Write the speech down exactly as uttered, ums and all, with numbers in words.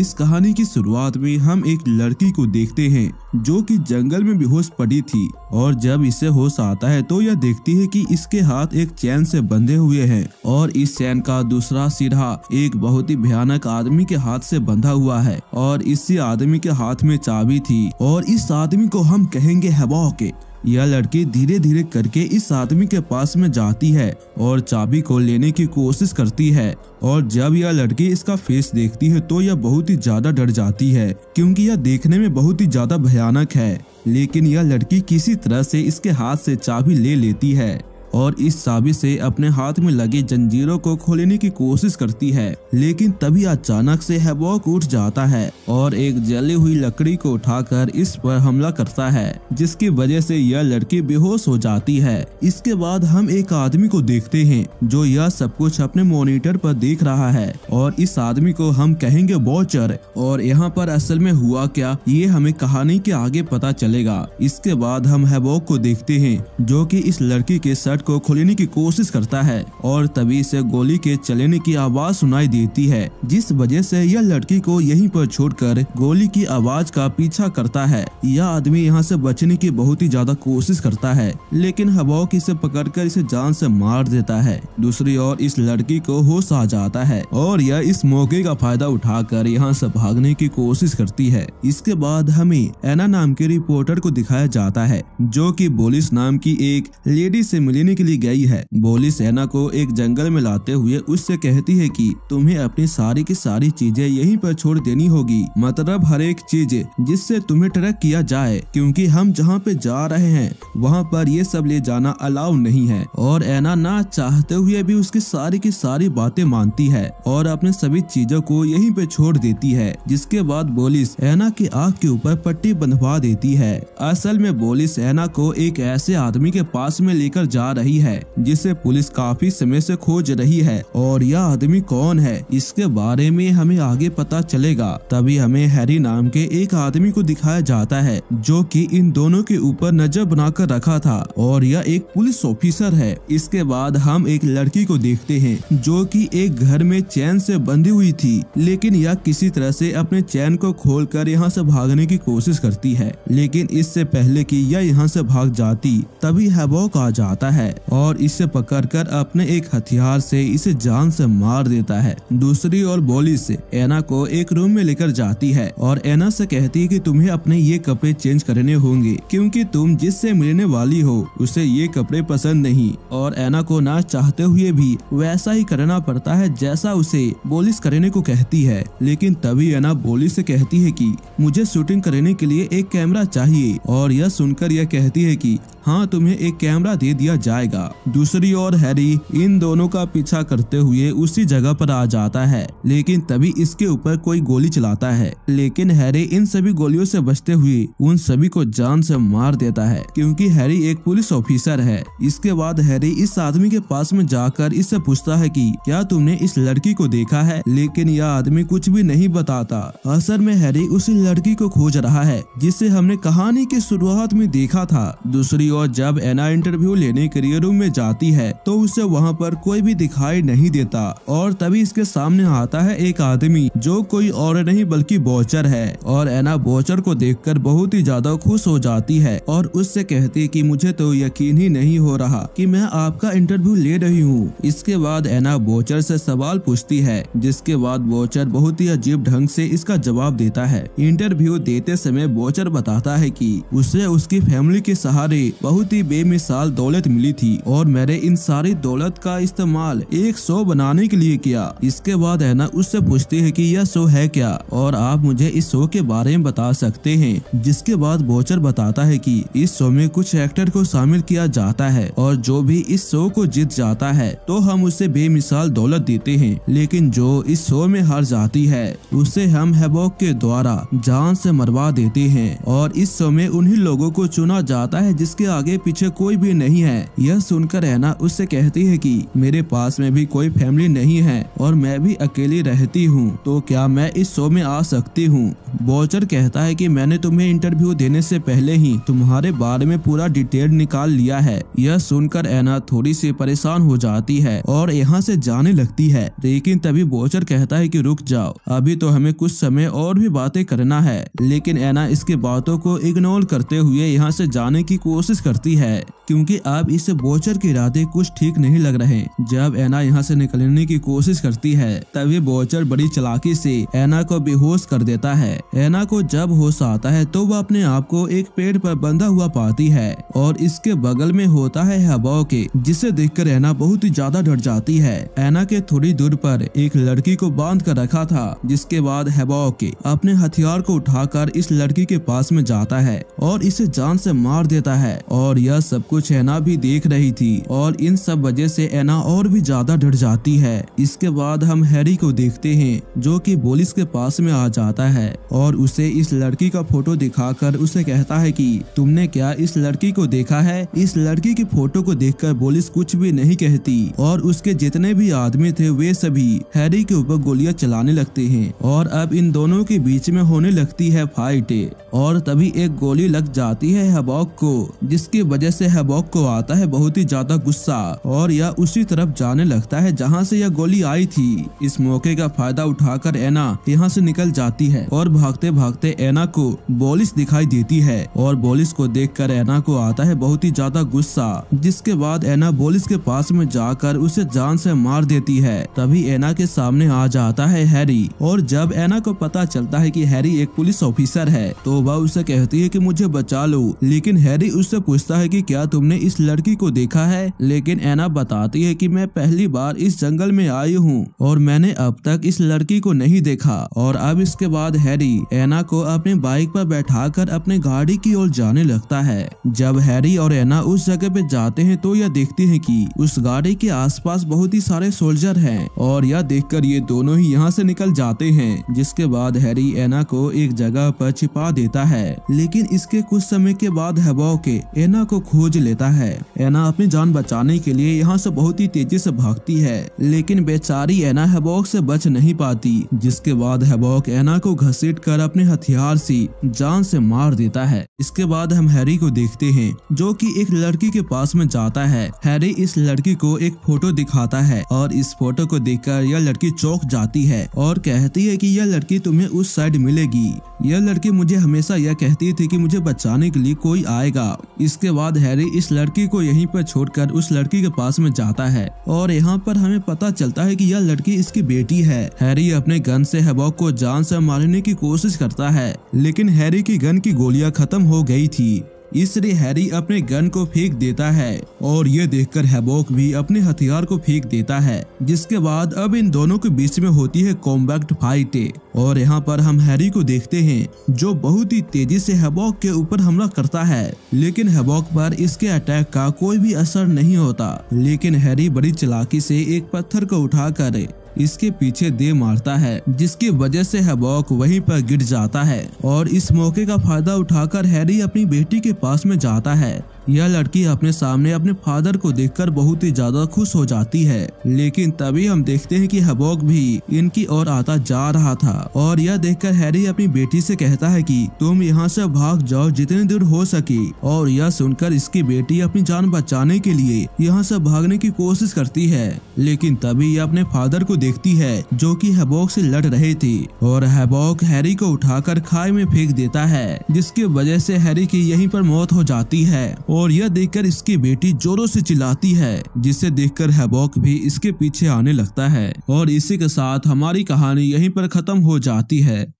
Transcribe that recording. इस कहानी की शुरुआत में हम एक लड़की को देखते हैं जो कि जंगल में बेहोश पड़ी थी और जब इसे होश आता है तो यह देखती है कि इसके हाथ एक चैन से बंधे हुए हैं और इस चैन का दूसरा सिरा एक बहुत ही भयानक आदमी के हाथ से बंधा हुआ है और इसी आदमी के हाथ में चाबी थी और इस आदमी को हम कहेंगे हैवॉक। यह लड़की धीरे धीरे करके इस आदमी के पास में जाती है और चाबी को लेने की कोशिश करती है और जब यह लड़की इसका फेस देखती है तो यह बहुत ही ज्यादा डर जाती है क्योंकि यह देखने में बहुत ही ज्यादा भयानक है, लेकिन यह लड़की किसी तरह से इसके हाथ से चाबी ले लेती है और इस चाबी से अपने हाथ में लगे जंजीरों को खोलने की कोशिश करती है, लेकिन तभी अचानक से हैवॉक उठ जाता है और एक जली हुई लकड़ी को उठाकर इस पर हमला करता है जिसकी वजह से यह लड़की बेहोश हो जाती है। इसके बाद हम एक आदमी को देखते हैं जो यह सब कुछ अपने मॉनिटर पर देख रहा है और इस आदमी को हम कहेंगे बोचर और यहाँ पर असल में हुआ क्या ये हमें कहानी के आगे पता चलेगा। इसके बाद हम हैवॉक को देखते हैं जो कि इस लड़की के शर्ट को खोलने की कोशिश करता है और तभी से गोली के चलने की आवाज सुनाई देती है जिस वजह से यह लड़की को यहीं पर छोड़कर गोली की आवाज का पीछा करता है। यह आदमी यहां से बचने की बहुत ही ज्यादा कोशिश करता है लेकिन हैवॉक इसे पकड़कर इसे जान से मार देता है। दूसरी ओर इस लड़की को होश आ जाता है और यह इस मौके का फायदा उठाकर यहाँ से भागने की कोशिश करती है। इसके बाद हमें एना नाम के रिपोर्टर को दिखाया जाता है जो की बोलिस नाम की एक लेडी से मिलने के लिए गई है। बोलिस एना को एक जंगल में लाते हुए उससे कहती है कि तुम्हें अपनी सारी की सारी चीजें यहीं पर छोड़ देनी होगी, मतलब हर एक चीज जिससे तुम्हें ट्रैक किया जाए क्योंकि हम जहां पे जा रहे हैं वहां पर ये सब ले जाना अलाउ नहीं है। और एना ना चाहते हुए भी उसकी सारी की सारी बातें मानती है और अपने सभी चीजों को यहीं पे छोड़ देती है जिसके बाद बोलिस एना की आँख के ऊपर पट्टी बंधवा देती है। असल में बोलिस एना को एक ऐसे आदमी के पास में लेकर जा रही है जिसे पुलिस काफी समय से खोज रही है और यह आदमी कौन है इसके बारे में हमें आगे पता चलेगा। तभी हमें हैरी नाम के एक आदमी को दिखाया जाता है जो कि इन दोनों के ऊपर नजर बनाकर रखा था और यह एक पुलिस ऑफिसर है। इसके बाद हम एक लड़की को देखते हैं जो कि एक घर में चैन से बंधी हुई थी लेकिन यह किसी तरह से अपने चैन को खोल कर यहाँ से भागने की कोशिश करती है, लेकिन इससे पहले कि यह यहाँ से भाग जाती तभी हैवॉक आ जाता है और इसे पकड़कर अपने एक हथियार से इसे जान से मार देता है। दूसरी ओर बोलिस एना को एक रूम में लेकर जाती है और एना से कहती है कि तुम्हें अपने ये कपड़े चेंज करने होंगे क्योंकि तुम जिससे मिलने वाली हो उसे ये कपड़े पसंद नहीं और एना को ना चाहते हुए भी वैसा ही करना पड़ता है जैसा उसे बोलिस करने को कहती है। लेकिन तभी एना बोलिस से कहती है कि मुझे शूटिंग करने के लिए एक कैमरा चाहिए और यह सुनकर यह कहती है कि हाँ तुम्हें एक कैमरा दे दिया जाएगा। दूसरी ओर हैरी इन दोनों का पीछा करते हुए उसी जगह पर आ जाता है लेकिन तभी इसके ऊपर कोई गोली चलाता है, लेकिन हैरी इन सभी गोलियों से बचते हुए उन सभी को जान से मार देता है क्योंकि हैरी एक पुलिस ऑफिसर है। इसके बाद हैरी इस आदमी के पास में जाकर इससे पूछता है कि क्या तुमने इस लड़की को देखा है, लेकिन यह आदमी कुछ भी नहीं बताता। असल में हैरी उसी लड़की को खोज रहा है जिसे हमने कहानी की शुरुआत में देखा था। दूसरी और जब एना इंटरव्यू लेने के लिए रूम में जाती है तो उसे वहां पर कोई भी दिखाई नहीं देता और तभी इसके सामने आता है एक आदमी जो कोई और नहीं बल्कि बोचर है और एना बोचर को देखकर बहुत ही ज्यादा खुश हो जाती है और उससे कहती है कि मुझे तो यकीन ही नहीं हो रहा कि मैं आपका इंटरव्यू ले रही हूँ। इसके बाद एना बोचर से सवाल पूछती है जिसके बाद बोचर बहुत ही अजीब ढंग से इसका जवाब देता है। इंटरव्यू देते समय बोचर बताता है कि उसे उसकी फैमिली के सहारे बहुत ही बेमिसाल दौलत मिली थी और मैंने इन सारी दौलत का इस्तेमाल एक शो बनाने के लिए किया। इसके बाद एना उससे पूछती है कि यह शो है क्या और आप मुझे इस शो के बारे में बता सकते हैं, जिसके बाद बोचर बताता है कि इस शो में कुछ एक्टर को शामिल किया जाता है और जो भी इस शो को जीत जाता है तो हम उसे बेमिसाल दौलत देते हैं, लेकिन जो इस शो में हार जाती है उसे हम हैवॉक के द्वारा जान से मरवा देते हैं और इस शो में उन्ही लोगों को चुना जाता है जिसके आगे पीछे कोई भी नहीं है। यह सुनकर ऐना उससे कहती है कि मेरे पास में भी कोई फैमिली नहीं है और मैं भी अकेली रहती हूँ, तो क्या मैं इस शो में आ सकती हूँ। बोचर कहता है कि मैंने तुम्हें इंटरव्यू देने से पहले ही तुम्हारे बारे में पूरा डिटेल निकाल लिया है। यह सुनकर ऐना थोड़ी सी परेशान हो जाती है और यहाँ से जाने लगती है, लेकिन तभी बोचर कहता है कि रुक जाओ, अभी तो हमें कुछ समय और भी बातें करना है। लेकिन ऐना इसके बातों को इग्नोर करते हुए यहाँ से जाने की कोशिश करती है क्योंकि अब इसे बोचर के इरादे कुछ ठीक नहीं लग रहे। जब ऐना यहाँ से निकलने की कोशिश करती है तभी बोचर बड़ी चालाकी से ऐना को बेहोश कर देता है। ऐना को जब होश आता है तो वह अपने आप को एक पेड़ पर बंधा हुआ पाती है और इसके बगल में होता है हैवॉक, जिसे देखकर ऐना बहुत ही ज्यादा डर जाती है। ऐना के थोड़ी दूर पर एक लड़की को बांध कर रखा था, जिसके बाद हैवॉक अपने हथियार को उठाकर इस लड़की के पास में जाता है और इसे जान से मार देता है। और यह सब कुछ ऐना भी देख रही थी और इन सब वजह से ऐना और भी ज्यादा डर जाती है। इसके बाद हम हैरी को देखते हैं जो कि पुलिस के पास में आ जाता है और उसे इस लड़की का फोटो दिखाकर उसे कहता है कि तुमने क्या इस लड़की को देखा है। इस लड़की की फोटो को देखकर पुलिस कुछ भी नहीं कहती और उसके जितने भी आदमी थे वे सभी हैरी के ऊपर गोलियां चलाने लगते हैं और अब इन दोनों के बीच में होने लगती है फाइट और तभी एक गोली लग जाती है हैवॉक को, जिसकी वजह से हैवॉक को आता है बहुत ही ज्यादा गुस्सा और यह उसी तरफ जाने लगता है जहां से यह गोली आई थी। इस मौके का फायदा उठाकर ऐना यहां से निकल जाती है और भागते भागते ऐना को पुलिस दिखाई देती है और पुलिस को देखकर ऐना को आता है बहुत ही ज्यादा गुस्सा, जिसके बाद ऐना पुलिस के पास में जाकर उसे जान से मार देती है। तभी ऐना के सामने आ जाता है हैरी और जब ऐना को पता चलता है कि हैरी एक पुलिस ऑफिसर है तो वह उसे कहती है कि मुझे बचा लो। लेकिन हैरी उससे पूछता है कि क्या तुमने इस लड़की को देखा है, लेकिन ऐना बताती है कि मैं पहली बार इस जंगल में आई हूँ और मैंने अब तक इस लड़की को नहीं देखा। और अब इसके बाद हैरी ऐना को अपने बाइक पर बैठाकर अपने गाड़ी की ओर जाने लगता है। जब हैरी और ऐना उस जगह पे जाते हैं तो यह देखते हैं कि उस गाड़ी के आसपास बहुत ही सारे सोल्जर हैं और यह देखकर ये दोनों ही यहाँ से निकल जाते हैं, जिसके बाद हैरी ऐना को एक जगह पर छिपा देता है। लेकिन इसके कुछ समय के बाद हैवॉक ऐना को खोज लेता है। ऐना अपनी जान बचाने के लिए यहाँ से बहुत ही तेजी से भागती है लेकिन बेचारी ऐना हैवॉक से बच नहीं पाती, जिसके बाद हैवॉक ऐना को घसीटकर अपने हथियार से जान से मार देता है। इसके बाद हम हैरी को देखते हैं जो कि एक लड़की के पास में जाता है। हैरी इस लड़की को एक फोटो दिखाता है और इस फोटो को देखकर यह लड़की चौंक जाती है और कहती है कि यह लड़की तुम्हें उस साइड मिलेगी। यह लड़की मुझे हमेशा यह कहती थी कि मुझे बचाने के लिए कोई आएगा। इसके बाद हैरी इस लड़की को यहीं पर छोड़कर उस लड़की के पास में जाता है और यहाँ पर हमें पता चलता है कि यह लड़की इसकी बेटी है। हैरी अपने गन से हैवॉक को जान से मारने की कोशिश करता है लेकिन हैरी की गन की गोलियां खत्म हो गई थी, इसलिए हैरी अपने गन को फेंक देता है और ये देखकर हैवॉक भी अपने हथियार को फेंक देता है। जिसके बाद अब इन दोनों के बीच में होती है कॉम्बैक्ट फाइट और यहाँ पर हम हैरी को देखते हैं जो बहुत ही तेजी से हैवॉक के ऊपर हमला करता है लेकिन हैवॉक पर इसके अटैक का कोई भी असर नहीं होता। लेकिन हैरी बड़ी चालाकी से एक पत्थर को उठाकर इसके पीछे दे मारता है, जिसकी वजह से हैवॉक वहीं पर गिर जाता है। और इस मौके का फायदा उठाकर हैरी अपनी बेटी के पास में जाता है। यह लड़की अपने सामने अपने फादर को देखकर बहुत ही ज्यादा खुश हो जाती है। लेकिन तभी हम देखते हैं कि हैवॉक भी इनकी ओर आता जा रहा था और यह देखकर हैरी अपनी बेटी से कहता है कि तुम यहाँ से भाग जाओ जितनी दूर हो सके। और यह सुनकर इसकी बेटी अपनी जान बचाने के लिए यहाँ से भागने की कोशिश करती है लेकिन तभी यह अपने फादर को देखती है जो कि हैवॉक से लड़ रहे थे और हैवॉक हैरी को उठाकर खाई में फेंक देता है, जिसकी वजह से हैरी की यहीं पर मौत हो जाती है। और यह देखकर इसकी बेटी जोरों से चिल्लाती है, जिसे देखकर हैवॉक भी इसके पीछे आने लगता है। और इसी के साथ हमारी कहानी यहीं पर खत्म हो जाती है।